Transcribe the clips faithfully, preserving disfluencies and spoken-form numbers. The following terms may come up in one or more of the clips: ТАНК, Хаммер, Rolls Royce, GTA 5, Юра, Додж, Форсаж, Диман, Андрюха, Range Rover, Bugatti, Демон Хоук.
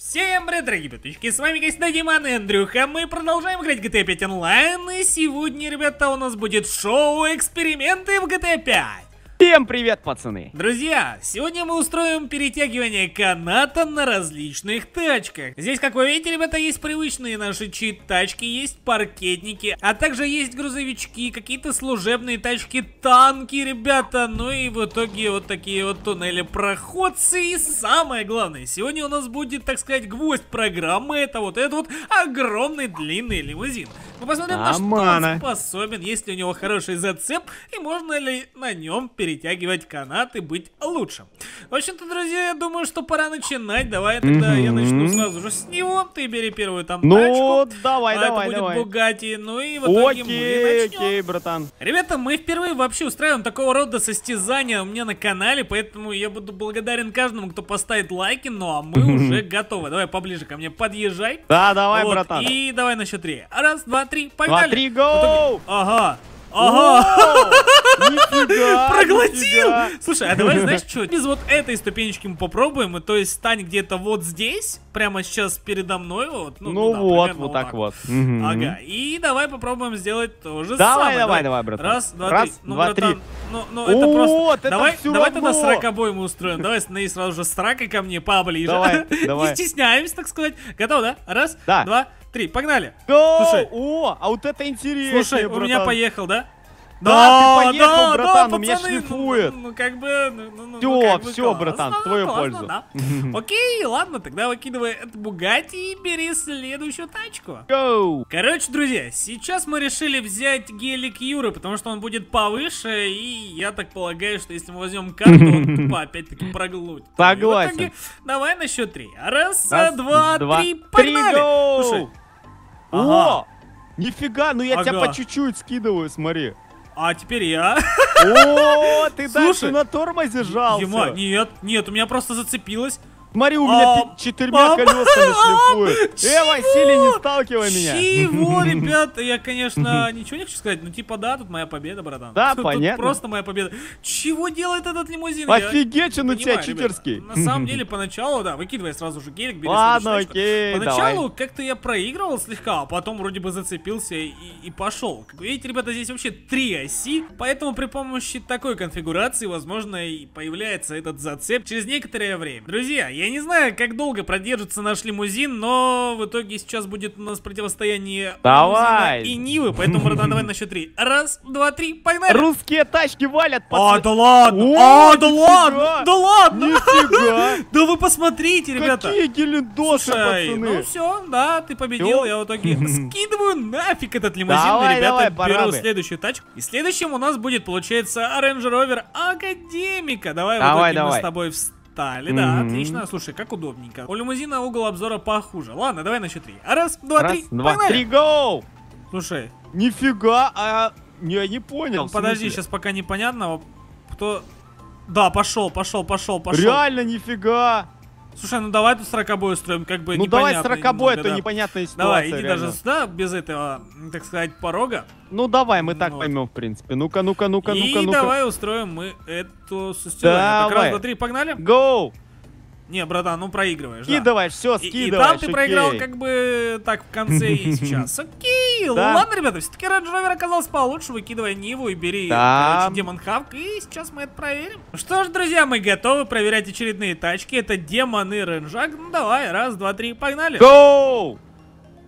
Всем привет, дорогие братушки, с вами, конечно, Диман и Андрюха, мы продолжаем играть в джи ти эй пять онлайн, и сегодня, ребята, у нас будет шоу-эксперименты в джи ти эй пять. Всем привет, пацаны! Друзья, сегодня мы устроим перетягивание каната на различных тачках. Здесь, как вы видите, ребята, есть привычные наши чит-тачки, есть паркетники, а также есть грузовички, какие-то служебные тачки, танки, ребята. Ну и в итоге вот такие вот туннели-проходцы. И самое главное, сегодня у нас будет, так сказать, гвоздь программы. Это вот этот вот огромный длинный лимузин. Мы посмотрим, а на что он способен, есть ли у него хороший зацеп, и можно ли на нем перетягивать. Перетягивать канат и быть лучше. В общем-то, друзья, я думаю, что пора начинать. Давай тогда mm-hmm. я начну сразу же с него. Ты бери первую там ну, тачку. Ну, давай, а давай, это давай. будет Bugatti. Ну и вот таким мы начнем. Окей, братан. Ребята, мы впервые вообще устраиваем такого рода состязания у меня на канале, поэтому я буду благодарен каждому, кто поставит лайки. Ну, а мы mm-hmm. уже готовы. Давай поближе ко мне подъезжай. Да, давай, вот, братан. И давай на счет три. Раз, два, три, погнали. Два, три, гоу! Ага. Ага! Нифига, проглотил! Нифига. Слушай, а давай, знаешь, что? Без вот этой ступенечки мы попробуем. И, то есть, стань где-то вот здесь, прямо сейчас передо мной. Вот, ну, ну да, вот, примерно, вот так вот. Угу. Ага. И давай попробуем сделать то же давай, самое. Давай, давай, брат. Раз, два, Раз, три. Ну, два, братан, три. Ну, ну это О, просто. Это давай давай тогда сорокобой мы устроим. Давай сразу же сракой ко мне поближе. Давай, давай. Не стесняемся, так сказать. Готов, да? Раз, да. два, три. Погнали. Go! Слушай, о, а вот это интересно. Слушай, братан. У меня поехал, да? Да, да, ты поехал, да, братан, да, у меня пацаны, шлифует. Ну, ну, как бы... Ну, ну, все, как бы, все, классно, братан, в твою классно, пользу. Да. Окей, ладно, тогда выкидывай этот Bugatti и бери следующую тачку. Go. Короче, друзья, сейчас мы решили взять гелик Юры, потому что он будет повыше, и я так полагаю, что если мы возьмем карту, он тупо опять-таки проглотит. Согласен. Итоге, давай на счет три. Раз, Раз два, два, три, погнали. Слушай. Ага. О, нифига, ну я ага. тебя по чуть-чуть скидываю, смотри. А теперь я. О, ты дальше на тормозе жался. Дима, нет, нет, у меня просто зацепилось. Смотри, у меня четырьмя колесами шлифует. Э, Василий, не сталкивай меня. Чего, ребята? Я, конечно, ничего не хочу сказать. Ну, типа, да, тут моя победа, братан. Да, понятно. Просто моя победа. Чего делает этот лимузин? Офигеть, он у тебя читерский. На самом деле, поначалу, да, выкидывай сразу же гелик, бери Ладно, окей, Поначалу как-то я проигрывал слегка, а потом вроде бы зацепился и пошел. Как видите, ребята, здесь вообще три оси, поэтому при помощи такой конфигурации, возможно, и появляется этот зацеп через некоторое время. Друзья, я не знаю, как долго продержится наш лимузин, но в итоге сейчас будет у нас противостояние давай. и Нивы, поэтому, братан, давай на счет три. Раз, два, три, погнали! Русские тачки валят, пацаны! А, да ладно! О, а, да ладно! Да ладно! Нифига! Да вы посмотрите, ребята! Какие гелендоши, пацаны! Ну все, да, ты победил, я в итоге скидываю нафиг этот лимузин, давай, ребята, давай, беру следующую тачку. И следующим у нас будет, получается, Range Rover Академика. Давай, давай, в итоге мы с тобой встретимся. Да, mm-hmm. отлично. Слушай, как удобненько. У лимузина угол обзора похуже. Ладно, давай на счет три. Раз, два, Раз, три, два, погнали. три, гоу! Слушай. Нифига, а... Я не понял. Подожди, сейчас пока непонятно, кто... Да, пошел, пошел, пошел, пошел. Реально нифига. Слушай, ну давай тут сорокобой устроим, как бы Ну давай сорокобой, это да. непонятная ситуация. Давай, иди реально. даже сюда, без этого, так сказать, порога. Ну давай, мы так вот. поймем, в принципе. Ну-ка, ну-ка, ну-ка, ну-ка, ну-ка. И давай устроим мы эту состязание. Так, раз, два, три, погнали. Гоу! Не, братан, ну проигрываешь, да. Скидываешь, все, скидываешь, и, и там ты окей. проиграл, как бы, так, в конце и сейчас. Окей, да. ладно, ребята, все-таки Range Rover оказался получше. Выкидывай Ниву и бери, да. короче, Демон Хоук. И сейчас мы это проверим. Что ж, друзья, мы готовы проверять очередные тачки. Это Демон и Ренжак. Ну, давай, раз, два, три, погнали. Гоу!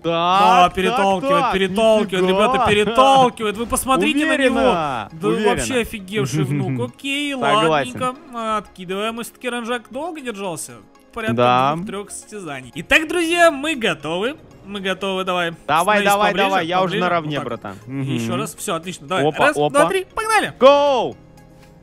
Да, да, переталкивает, так, переталкивает, нифига. ребята, переталкивает. Вы посмотрите Уверенно. на него. Да Уверенно. вообще офигевший внук. Окей, Согласен. ладненько. Откидываем. И все-таки Ренжак долго держался. Порядка да. двух-трех состязаний. Итак, друзья, мы готовы. Мы готовы, давай. Давай, давай, поближе, давай. Я поближе. уже наравне, вот братан. Угу. Еще раз. Все, отлично. Давай. Опа, раз, опа. два, три, погнали. Гоу!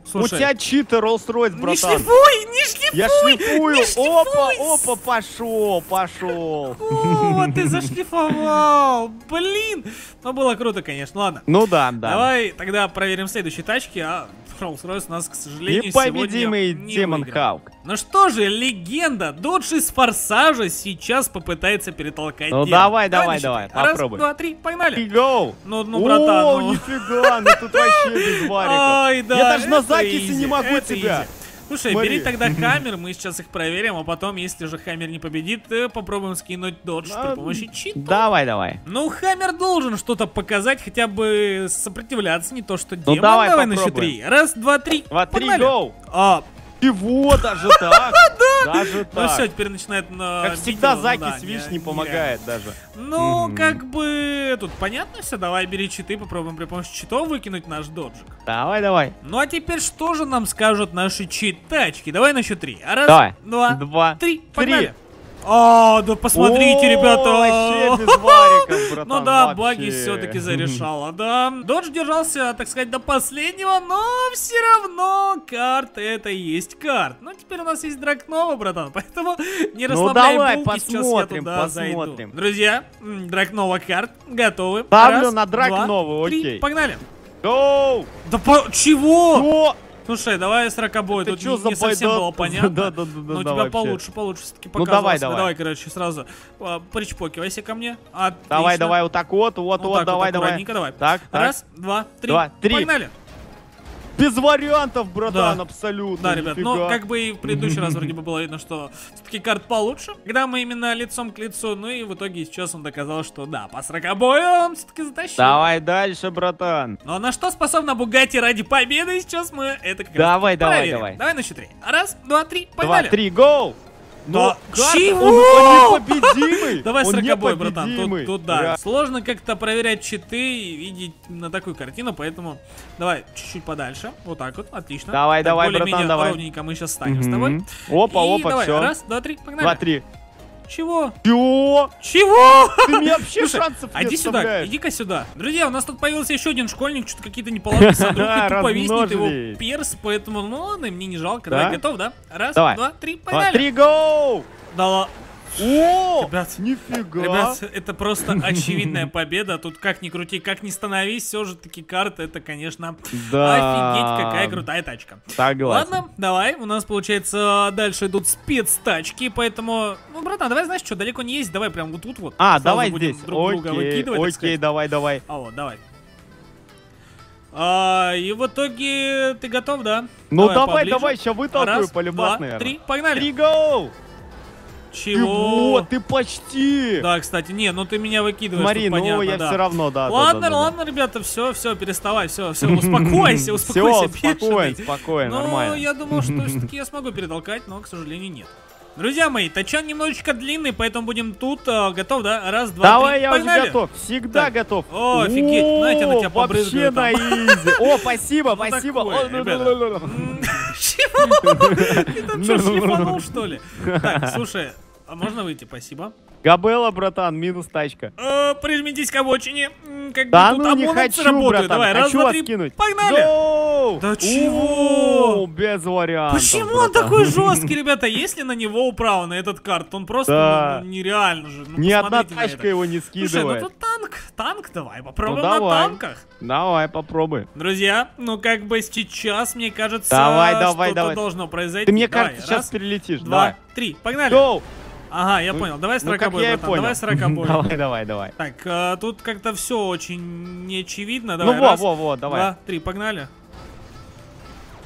Слушай, у тебя читер Rolls Royce, братан. Не шлифуй, не шлифуй. Я шлифую. Не шлифуй. Опа, опа, пошел, пошел. О, ты зашлифовал. Блин. Ну, было круто, конечно, ладно. Ну да, да. Давай тогда проверим следующие тачки, а Rolls Royce у нас, к сожалению, непобедимый Демон Хоук. Ну что же, легенда Додж из Форсажа сейчас попытается перетолкать. Ну давай, давай, давай, попробуй. Раз, два, три, погнали. Гоу. Ну, ну, братан. О, нифига, ну тут вообще без вариков. Ой, да. Я даже на закисе не могу тебя. Слушай, смотри, бери тогда Хаммер, мы сейчас их проверим, а потом, если же Хаммер не победит, попробуем скинуть Додж а, при помощи читов. Давай, давай. Ну, Хаммер должен что-то показать, хотя бы сопротивляться, не то что Демон. Ну, давай, давай на счет три. Раз, два, три. Два, три, гоу. А, чего даже так? Даже так. Ну все, теперь начинает на... Как всегда, закись, видишь, не помогает даже. Ну, как бы... Тут понятно все. Давай, бери читы, попробуем при помощи читов выкинуть наш доджик. Давай, давай. Ну а теперь что же нам скажут наши читачки? Давай на счет три. Раз, два, три. Погнали. А, да посмотрите, ребята. Ну да, баги все-таки зарешала, да. Додж держался, так сказать, до последнего, но все равно карт это есть карт. Ну теперь у нас есть Дракнова, братан, поэтому не расслабляй булки, сейчас я туда зайду. Друзья, Дракнова карт, готовы. Ставлю на Дракнову, окей. Погнали. Гоу! Да по... Чего? Слушай, давай сорокобой, тут не, не совсем было понятно. Да, да, да, да, но у тебя вообще получше, получше все-таки показывался. Ну давай, давай. Давай, короче, сразу а, причпокивайся ко мне. Отлично. Давай, давай, вот так вот, вот, вот, вот так, давай, вот, давай. давай. Так, раз, так. Два, три. Два, три. Погнали. Без вариантов, братан, да. Абсолютно. Да, ребят, нифига. Ну как бы и в предыдущий раз вроде бы было видно, что все-таки карт получше, когда мы именно лицом к лицу, ну и в итоге сейчас он доказал, что да, по сорокобою он все-таки затащил. Давай дальше, братан. Но на что способна Bugatti ради победы, сейчас мы это как давай, раз давай, проверим. Давай, давай, давай. На счет три. Раз, два, три, погнали. Два, три, гоу. Но да. Чего? Он непобедимый. Давай сорокобой, братан. Тут, тут да. Реально. Сложно как-то проверять читы и видеть на такую картину, поэтому давай чуть-чуть подальше. Вот так вот, отлично. Давай, так, давай, братан, давай. Ровненько мы сейчас станем с тобой. Опа, и опа, давай. Все. Раз, два, три, погнали. Два, три. Чего? Чего? Чего? Ты мне вообще слушай, шансов не оставляешь. Иди сюда, иди-ка сюда. Друзья, у нас тут появился еще один школьник, что-то какие-то неполадки с Андрюхой, тупо виснет его перс, поэтому, ну ладно, мне не жалко. Да? Давай, готов, да? Раз, давай. Два, три, погнали. Два, три, гоу! Да ладно. О, ребят, нифига. Ребят, это просто очевидная победа. Тут как ни крути, как ни становись, все же таки карты, это, конечно, да. Офигеть, какая крутая тачка. Согласен. Ладно, давай, у нас, получается, дальше идут спецтачки, поэтому, ну, братан, давай, знаешь что, далеко не ездить, давай прям вот тут вот. А, давай здесь, друг окей, друга выкидывать, окей, давай, давай. А, вот, давай. А, и в итоге, ты готов, да? Ну, давай, давай, давай сейчас вытолкаю полюбас, наверное. Раз, два, три, погнали. Три, гоу! Чего? Ты, вот, ты почти. Да, кстати, не, ну ты меня выкидываешь. Марин, ну я да. все равно, да. Ладно, да, да, ладно, да. Ребята, все, все, переставай, все, все, успокойся, успокойся, бешеный. Спокойно, нормально. Ну, я думал, что все-таки я смогу перетолкать, но, к сожалению, нет. Друзья мои, тачан немножечко длинный, поэтому будем тут. Э, готов, да? Раз, два, давай, три, я погнали. Уже готов, всегда так. Готов. О, офигеть, знаете, на тебя побрызгаю. О, спасибо, спасибо. Чего? Ты там что, шлифанул, что ли? Так, слушай, а можно выйти? Спасибо. Габела, братан, минус тачка. Прижмитесь к обочине. Да ну не хочу, братан, хочу вас кинуть. Погнали! Да чего? Без вариантов. Почему он такой жесткий, ребята? Если на него управа, на этот карт, он просто нереально же. Ни одна тачка его не скидывает. Слушай, ну тут танк, танк давай, попробуем на танках. Давай, попробуй. Друзья, ну как бы сейчас, мне кажется, что-то должно произойти. Ты мне кажется, сейчас перелетишь. Два, три, погнали. Ага, я ну, понял. Давай сорокобой, ну, братан. Давай сорокобой. Давай, давай, давай. Так, а, тут как-то все очень неочевидно. Давай, ну, раз, во, во, во, давай. Два, три, погнали.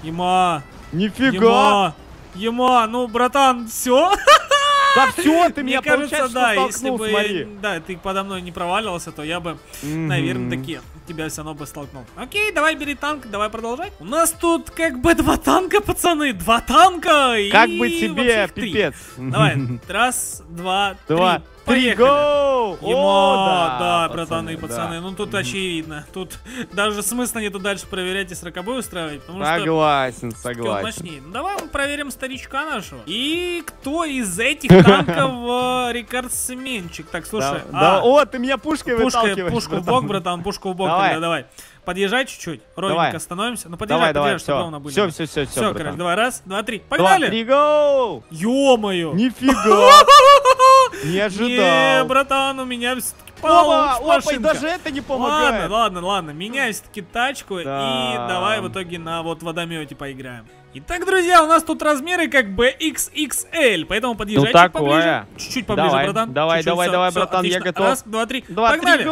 Ема. Нифига. Ема, ну, братан, все. Да все, ты меня, кажется, да, если бы, смотри. Да, ты подо мной не проваливался, то я бы, mm-hmm. наверное, таки тебя все равно бы столкнул. Окей, давай бери танк, давай продолжать. У нас тут как бы два танка, пацаны, два танка и... Как бы тебе, пипец. Давай, раз, два, два. Три. Три, гоу! О, да, да, да, братаны, пацаны, да. Ну тут очевидно. Тут даже смысла нету дальше проверять и сорокобой устраивать, потому согласен, что... Согласен, согласен. Ну, давай мы проверим старичка нашего. И кто из этих танков рекордсменчик? Так, слушай. Да, а, да. О, ты меня пушкой выталкиваешь. Пушку в бок, братан, пушку в бок. Давай, давай. Подъезжай чуть-чуть, ровненько становимся. Ну подъезжай, давай, подъезжай, чтобы ровно были. Все, все, все, все. Все, короче, давай, раз, два, три. Погнали! Три, гоу! Ё-моё! Нифига! Не ожидал. Не, братан, у меня все-таки получше. Даже это не помогает. Ладно, ладно, ладно. Меняй все-таки тачку. Да. И давай в итоге на вот водомете поиграем. Итак, друзья, у нас тут размеры как би икс икс эль, поэтому подъезжайте ну, поближе. Чуть-чуть поближе, давай, братан. Давай, чуть-чуть, давай, все, давай, все, братан, отлично. Я готов. Раз, два, три, два, погнали. Три,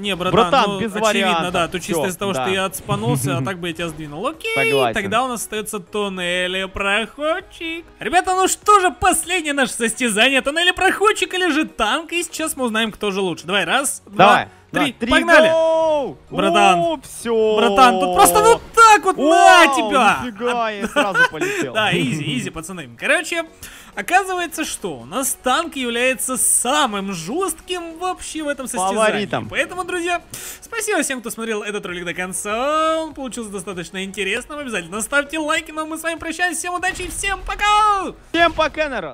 не, братан, братан ну, без очевидно, вариантов. Да, то чисто из-за того, да. что я отспанулся, а так бы я тебя сдвинул. Окей, согласен. Тогда у нас остается туннелепроходчик. Ребята, ну что же, последнее наше состязание, туннелепроходчик или же танк, и сейчас мы узнаем, кто же лучше. Давай, раз, давай. два. Три, Три, погнали! Гоу! Братан, О, все. братан, тут просто ну так вот О, на тебя! Нифига, я сразу полетел. Да, изи, изи, пацаны. Короче, оказывается, что у нас танк является самым жестким вообще в этом состязании. Фаворитом. Поэтому, друзья, спасибо всем, кто смотрел этот ролик до конца. Он получился достаточно интересным. Обязательно ставьте лайки, но мы с вами прощаемся. Всем удачи, всем пока! Всем пока, народ!